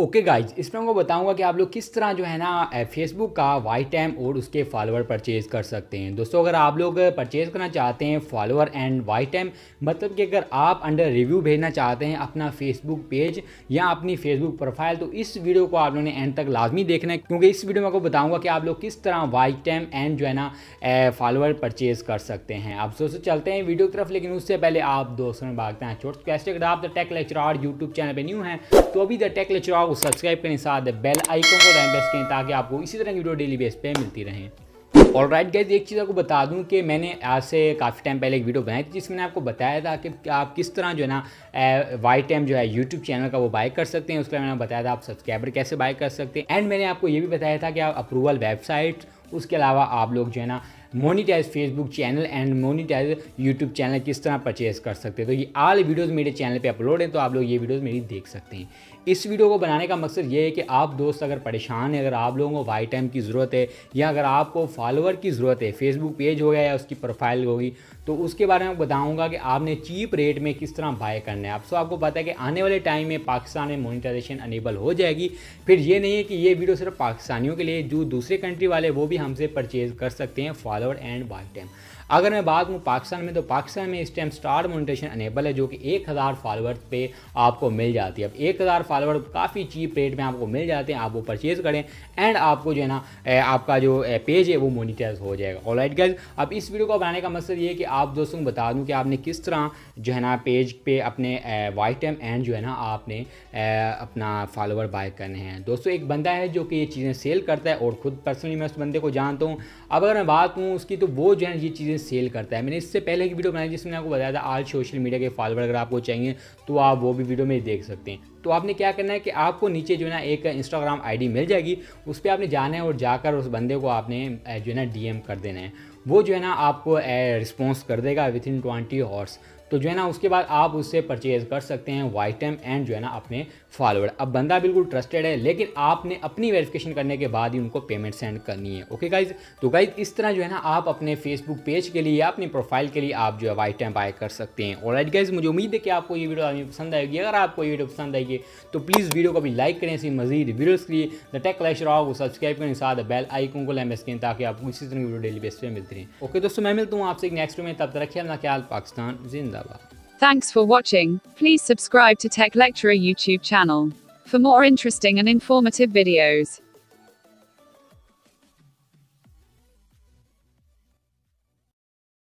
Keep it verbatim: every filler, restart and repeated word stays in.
Okay guys, इसमें मैं बताऊंगा कि आप लोग किस तरह जो है ना फेसबुक का वाई टाइम और उसके फॉलोअर परचेज कर सकते हैं। दोस्तों, अगर आप लोग परचेज़ करना चाहते हैं फॉलोअर एंड वाई टाइम, मतलब कि अगर आप अंडर रिव्यू भेजना चाहते हैं अपना फेसबुक पेज या अपनी फेसबुक प्रोफाइल, तो इस वीडियो को आप लोगों ने एंड तक लाजमी देखना है, क्योंकि इस वीडियो में आपको बताऊँगा कि आप लोग किस तरह वाई टाइम एंड जो है ना फॉलोअर परचेज़ कर सकते हैं। आप दोस्तों चलते हैं वीडियो की तरफ, लेकिन उससे पहले आप दोस्तों में भागते हैं छोटे कैसे। अगर आप the tech lecturer YouTube channel पर न्यू हैं तो अभी द टेक लेक्चरर को सब्सक्राइब करने के साथ बेल आइकन को प्रेस करें ताकि आपको इसी तरह की वीडियो डेली बेस पे मिलती रहे। ऑल राइट गाइज, एक चीज़ आपको बता दूं कि मैंने आज से काफ़ी टाइम पहले एक वीडियो बनाई थी जिसमें आपको बताया था कि आप किस तरह जो है ना वाई टाइम जो है यूट्यूब चैनल का वो बाय कर सकते हैं। उसके लिए मैंने बताया था आप सब्सक्राइबर कैसे बाय कर सकते हैं, एंड मैंने आपको ये भी बताया था कि आप अप्रूवल वेबसाइट, उसके अलावा आप लोग जो है ना monetise Facebook channel and monetise YouTube channel किस तरह परचेज़ कर सकते हैं। तो ये आल वीडियोस मेरे चैनल पे अपलोड हैं, तो आप लोग ये वीडियोस मेरी देख सकते हैं। इस वीडियो को बनाने का मकसद ये है कि आप दोस्त अगर परेशान हैं, अगर आप लोगों को वाई टाइम की ज़रूरत है या अगर आपको फॉलोअर की ज़रूरत है, फेसबुक पेज हो गया या उसकी प्रोफाइल होगी, तो उसके बारे में बताऊँगा कि आपने चीप रेट में किस तरह बाय करना है। आप सब आपको पता है कि आने वाले टाइम में पाकिस्तान में मोनिटाइजेशन अनेबल हो जाएगी। फिर ये नहीं है कि ये वीडियो सिर्फ पाकिस्तानियों के लिए, जो दूसरे कंट्री वाले वो भी हमसे परचेज़ कर सकते हैं फॉलोअर एंड वाई टाइम। अगर मैं बात करूँ पाकिस्तान में, तो पाकिस्तान में इस टाइम स्टार मोनिटाइजेशन अनेबल है, जो कि एक हज़ार फॉलोअर्स पे आपको मिल जाती है। अब एक हज़ार फॉलोअर काफ़ी चीप रेट में आपको मिल जाते हैं, आप वो परचेज़ करें एंड आपको जो है ना आपका जो पेज है वो मोनिटाइज हो जाएगा। ऑलराइट गाइस, अब इस वीडियो को बनाने का मकसद ये है कि आप दोस्तों को बता दूँ कि आपने किस तरह जो है ना पेज पे अपने वाई टाइम एंड जो है ना आपने अपना फॉलोअर बाय करने हैं। दोस्तों, एक बंदा है जो कि ये चीज़ें सेल करता है और ख़ुद पर्सनली मैं उस बंदे को जानता हूँ। अब अगर मैं बात करूँ उसकी, तो वो जो है ये चीज़ें सेल करता है। मैंने इससे पहले एक वीडियो बनाई जिसमें आपको बताया था आज सोशल मीडिया के फॉलोअर अगर आपको चाहिए तो आप वो भी वीडियो में देख सकते हैं। तो आपने क्या करना है कि आपको नीचे जो है ना एक इंस्टाग्राम आईडी मिल जाएगी, उस पर आपने जाना है और जाकर उस बंदे को आपने जो है ना डीएम कर देना है। वो जो है ना आपको रिस्पॉन्स कर देगा विद इन ट्वेंटी आवर्स। तो जो है ना उसके बाद आप उससे परचेज़ कर सकते हैं वाई टाइम एंड जो है ना अपने फॉलोअर। अब बंदा बिल्कुल ट्रस्टेड है, लेकिन आपने अपनी वेरिफिकेशन करने के बाद ही उनको पेमेंट सेंड करनी है। ओके गाइज, तो गाइज इस तरह जो है ना आप अपने फेसबुक पेज के लिए या अपनी प्रोफाइल के लिए आप जो है वाई टाइम बाय कर सकते हैं। ऑलराइट गाइज, मुझे उम्मीद है कि आपको ये वीडियो आने पसंद आएगी। अगर आपको ये वीडियो पसंद आएगी तो प्लीज़ वीडियो को भी लाइक करें। इसी मजीद वीडियोज़ के लिए द टेक लेक्चरर को सब्सक्राइब करने के साथ बेल आइकन को प्रेस करें ताकि आपको इसी तरह की वीडियो डेली बेस पर मिलती रहे। ओके दोस्तों, मैं मिलता हूँ आपसे नेक्स्ट में, तब तक रखिए अपना ख्याल। पाकिस्तान जिंदाबाद। Thanks for watching. Please subscribe to Tech Lecturer YouTube channel for more interesting and informative videos.